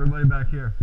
Everybody back here.